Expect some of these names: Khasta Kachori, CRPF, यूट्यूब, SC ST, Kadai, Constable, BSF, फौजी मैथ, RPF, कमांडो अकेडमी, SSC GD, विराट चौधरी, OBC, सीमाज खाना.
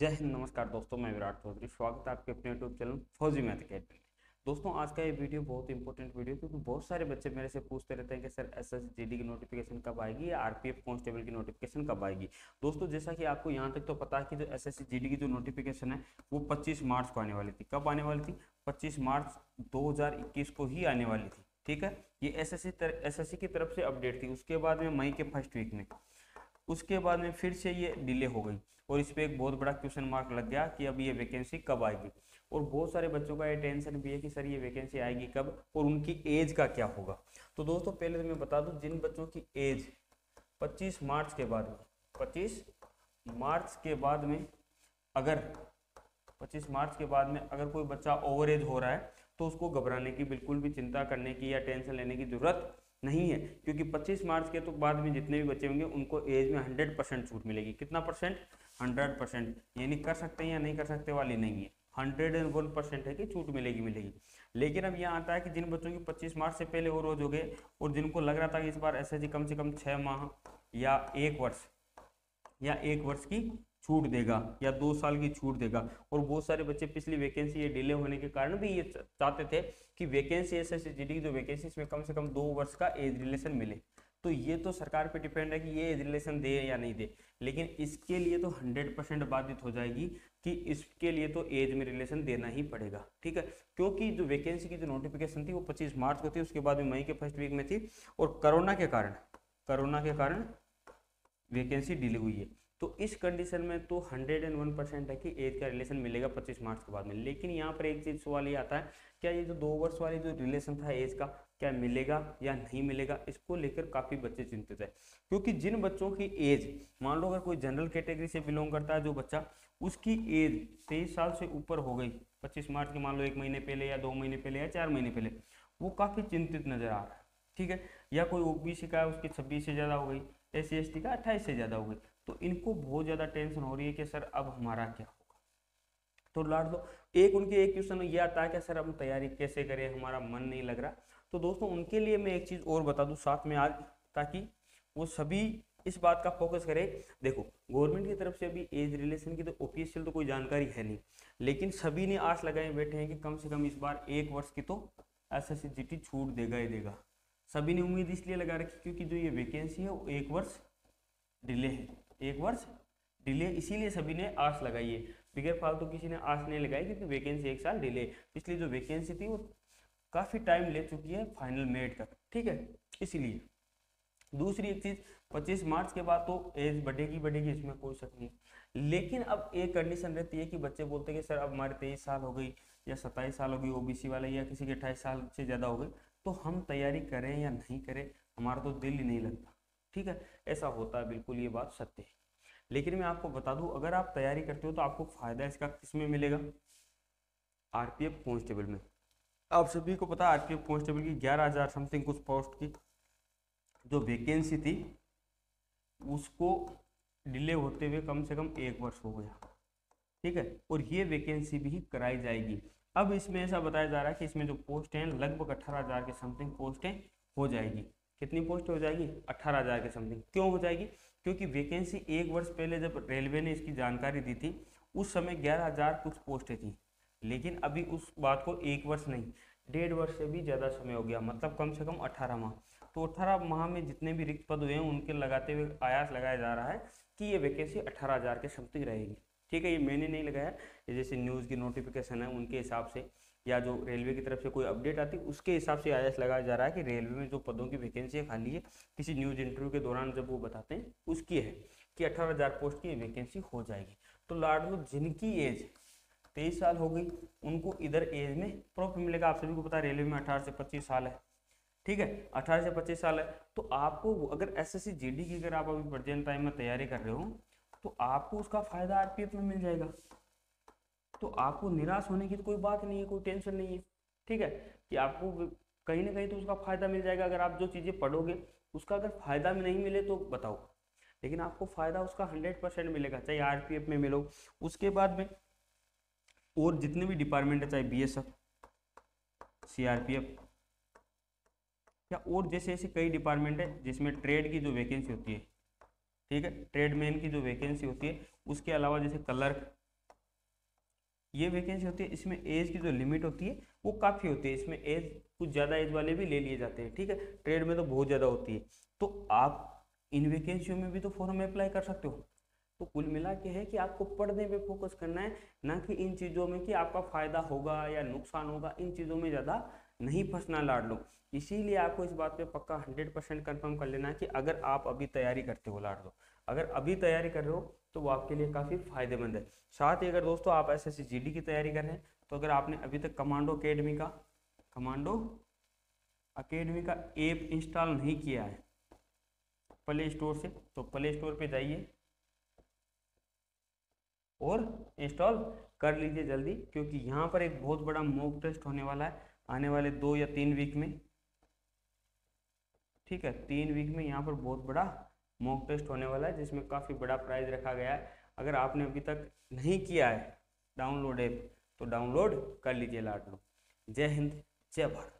जय हिंद, नमस्कार दोस्तों, मैं विराट चौधरी। स्वागत है आपके अपने यूट्यूब चैनल फौजी मैथ अकेडमी। दोस्तों आज का ये वीडियो बहुत इंपॉर्टेंट वीडियो, क्योंकि बहुत सारे बच्चे मेरे से पूछते रहते हैं कि सर एसएससी जीडी की नोटिफिकेशन कब आएगी या आरपीएफ कांस्टेबल की नोटिफिकेशन कब आएगी। दोस्तों जैसा कि आपको यहाँ तक तो पता है कि जो एसएससी जीडी की जो नोटिफिकेशन है वो 25 मार्च को आने वाली थी। कब आने वाली थी? 25 मार्च 2021 को ही आने वाली थी, ठीक है। ये एसएससी की तरफ से अपडेट थी। उसके बाद में मई के फर्स्ट वीक में फिर से ये डिले हो गई और इस पर एक बहुत बड़ा क्वेश्चन मार्क लग गया कि अब ये वैकेंसी कब आएगी। और बहुत सारे बच्चों का ये टेंशन भी है कि सर ये वैकेंसी आएगी कब और उनकी एज का क्या होगा। तो दोस्तों पहले तो मैं बता दूं, जिन बच्चों की एज 25 मार्च के बाद में अगर 25 मार्च के बाद में अगर कोई बच्चा ओवर एज हो रहा है तो उसको घबराने की, बिल्कुल भी चिंता करने की या टेंशन लेने की जरूरत नहीं है, क्योंकि 25 मार्च के तो बाद में जितने भी बच्चे होंगे उनको एज में 100% छूट मिलेगी। कितना परसेंट? 100%, यानी कर सकते हैं या नहीं कर सकते वाली नहीं है, 101% है कि छूट मिलेगी। लेकिन अब यहाँ आता है कि जिन बच्चों की 25 मार्च से पहले और रोज हो गए और जिनको लग रहा था कि इस बार एसएससी कम से कम 6 माह या 1 वर्ष की छूट देगा या 2 साल की छूट देगा। और बहुत सारे बच्चे पिछली वैकेंसी ये डिले होने के कारण भी ये चाहते थे कि वैकेंसी एसएससी जीडी की जो वैकेंसी इसमें कम से कम 2 वर्ष का एज रिलेशन मिले। तो ये तो सरकार पे डिपेंड है कि ये एज रिलेशन दे या नहीं दे, लेकिन इसके लिए तो 100% बाधित हो जाएगी कि इसके लिए तो एज में रिलेशन देना ही पड़ेगा, ठीक है। क्योंकि जो वैकेंसी की जो नोटिफिकेशन थी वो 25 मार्च को थी, उसके बाद में मई के फर्स्ट वीक में थी और कोरोना के कारण वैकेंसी डिले हुई है। तो इस कंडीशन में तो 101% है कि एज का रिलेशन मिलेगा 25 मार्च के बाद में। लेकिन यहाँ पर एक चीज़ सवाल ये आता है, क्या ये जो 2 वर्ष वाली जो रिलेशन था एज का, क्या मिलेगा या नहीं मिलेगा? इसको लेकर काफ़ी बच्चे चिंतित हैं, क्योंकि जिन बच्चों की एज, मान लो अगर कोई जनरल कैटेगरी से बिलोंग करता है जो बच्चा, उसकी एज 23 साल से ऊपर हो गई 25 मार्च के मान लो 1 महीने पहले या 2 महीने पहले या 4 महीने पहले, वो काफ़ी चिंतित नजर आ रहा है, ठीक है। या कोई ओबीसी का है उसकी 26 से ज़्यादा हो गई, SC ST का 28 से ज़्यादा हो गई, तो इनको बहुत ज़्यादा टेंशन हो रही है कि सर अब हमारा क्या होगा। तो लाड दो उनके एक क्वेश्चन ये आता है कि सर हम तैयारी कैसे करें, हमारा मन नहीं लग रहा। तो दोस्तों उनके लिए मैं एक चीज़ और बता दूं साथ में आज, ताकि वो सभी इस बात का फोकस करें। देखो गवर्नमेंट की तरफ से अभी एज रिलेशन की तो ऑफिशियल तो कोई जानकारी है नहीं, लेकिन सभी ने आस लगाए बैठे हैं कि कम से कम इस बार 1 वर्ष की तो SSC GD छूट देगा ही देगा। सभी ने उम्मीद इसलिए लगा रखी क्योंकि जो ये वैकेंसी है वो 1 वर्ष डिले है, 1 वर्ष डिले, इसीलिए सभी ने आस लगाई है। बगैर फालतू किसी ने आस नहीं लगाई क्योंकि वैकेंसी 1 साल डिले है। इसलिए जो वैकेंसी थी वो काफ़ी टाइम ले चुकी है फाइनल मेड तक, ठीक है। इसीलिए दूसरी एक चीज़, 25 मार्च के बाद तो एज बढ़ेगी, इसमें कोई शक नहीं। लेकिन अब एक कंडीशन रहती है कि बच्चे बोलते हैं कि सर अब हमारे 23 साल हो गई या 27 साल हो गई OBC वाले, या किसी के 28 साल से ज़्यादा हो गए, तो हम तैयारी करें या नहीं करें, हमारा तो दिल ही नहीं लगता, ठीक है। ऐसा होता है, बिल्कुल ये बात सत्य है। लेकिन मैं आपको बता दूं, अगर आप तैयारी करते हो तो आपको फायदा इसका किसमें मिलेगा? RPF कांस्टेबल में। आप सभी को पता है RPF कांस्टेबल की 11,000 समथिंग कुछ पोस्ट की जो वैकेंसी थी उसको डिले होते हुए कम से कम 1 वर्ष हो गया, ठीक है। और ये वैकेंसी भी कराई जाएगी। अब इसमें ऐसा बताया जा रहा है कि इसमें जो पोस्ट हैं लगभग 18,000 के समथिंग पोस्टें हो जाएगी। कितनी पोस्ट हो जाएगी? 18,000 के समथिंग। क्यों हो जाएगी? क्योंकि वैकेंसी 1 वर्ष पहले जब रेलवे ने इसकी जानकारी दी थी उस समय 11,000 कुछ पोस्टें थी, लेकिन अभी उस बात को 1 वर्ष नहीं 1.5 वर्ष से भी ज़्यादा समय हो गया, मतलब कम से कम 18 माह। तो 18 माह में जितने भी रिक्त पद हुए हैं उनके लगाते हुए आयास लगाया जा रहा है कि ये वैकेंसी 18,000 के समथिंग रहेगी, ठीक है। ये मैंने नहीं लगाया, ये जैसे न्यूज़ की नोटिफिकेशन है उनके हिसाब से या जो रेलवे की तरफ से कोई अपडेट आती है उसके हिसाब से आयास लगाया जा रहा है कि रेलवे में जो पदों की वैकेंसी खाली है, किसी न्यूज़ इंटरव्यू के दौरान जब वो बताते हैं उसकी है कि 18,000 पोस्ट की वैकेंसी हो जाएगी। तो लाडलो जिनकी एज 23 साल हो गई उनको इधर एज में प्रॉफिट मिलेगा। आप सभी को पता है रेलवे में 18 से 25 साल है, ठीक है, 18 से 25 साल है। तो आपको अगर SSC GD की अगर आप अभी प्रेजेंट टाइम में तैयारी कर रहे हो तो आपको उसका फ़ायदा RPF में मिल जाएगा। तो आपको निराश होने की तो कोई बात नहीं है, कोई टेंशन नहीं है, ठीक है, कि आपको कहीं ना कहीं तो उसका फ़ायदा मिल जाएगा। अगर आप जो चीज़ें पढ़ोगे उसका अगर फ़ायदा में नहीं मिले तो बताओ, लेकिन आपको फ़ायदा उसका 100% मिलेगा, चाहे RPF में मिलो। उसके बाद में और जितने भी डिपार्टमेंट है, चाहे BSF, CRPF या और जैसे ऐसे कई डिपार्टमेंट है जिसमें ट्रेड की जो वैकेंसी होती है, ठीक है, ट्रेडमैन की जो वैकेंसी होती है, उसके अलावा जैसे क्लर्क ये वैकेंसी होती है, इसमें एज की जो लिमिट होती है वो काफ़ी होती है, इसमें एज कुछ ज़्यादा एज वाले भी ले लिए जाते हैं, ठीक है, ट्रेड में तो बहुत ज़्यादा होती है। तो आप इन वैकेंसियों में भी तो फॉर्म में अप्लाई कर सकते हो। तो कुल मिला के है कि आपको पढ़ने पे फोकस करना है, ना कि इन चीज़ों में कि आपका फ़ायदा होगा या नुकसान होगा, इन चीज़ों में ज़्यादा नहीं फंसना लाड़ लो। इसीलिए आपको इस बात पे पक्का 100% कन्फर्म कर लेना है कि अगर आप अभी तैयारी करते हो लाड़ लो, अगर अभी तैयारी कर रहे हो तो वो आपके लिए काफ़ी फायदेमंद है। साथ ही अगर दोस्तों आप SSC GD की तैयारी कर रहे हैं तो अगर आपने अभी तक कमांडो अकेडमी का ऐप इंस्टॉल नहीं किया है प्ले स्टोर से, तो प्ले स्टोर पर जाइए और इंस्टॉल कर लीजिए जल्दी, क्योंकि यहाँ पर एक बहुत बड़ा मॉक टेस्ट होने वाला है आने वाले 2 या 3 वीक में, ठीक है, 3 वीक में यहाँ पर बहुत बड़ा मॉक टेस्ट होने वाला है जिसमें काफ़ी बड़ा प्राइज रखा गया है। अगर आपने अभी तक नहीं किया है डाउनलोड ऐप तो डाउनलोड कर लीजिए लाडलो। जय हिंद, जय भारत।